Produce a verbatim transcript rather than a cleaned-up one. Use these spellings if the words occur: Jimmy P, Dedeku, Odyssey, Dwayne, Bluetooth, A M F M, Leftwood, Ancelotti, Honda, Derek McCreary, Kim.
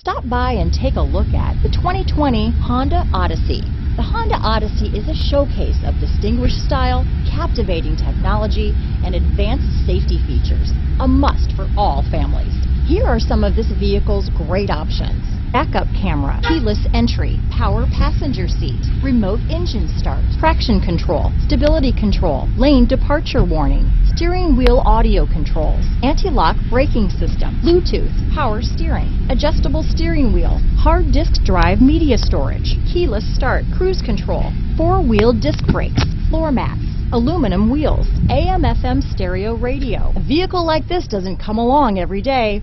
Stop by and take a look at the twenty twenty Honda Odyssey. The Honda Odyssey is a showcase of distinguished style, captivating technology, and advanced safety features, a must for all families. Here are some of this vehicle's great options: backup camera, keyless entry, power passenger seat, remote engine start, traction control, stability control, lane departure warning, steering wheel audio controls, anti-lock braking system, Bluetooth, power steering, adjustable steering wheel, hard disk drive media storage, keyless start, cruise control, four-wheel disc brakes, floor mats, aluminum wheels, A M F M stereo radio. A vehicle like this doesn't come along every day.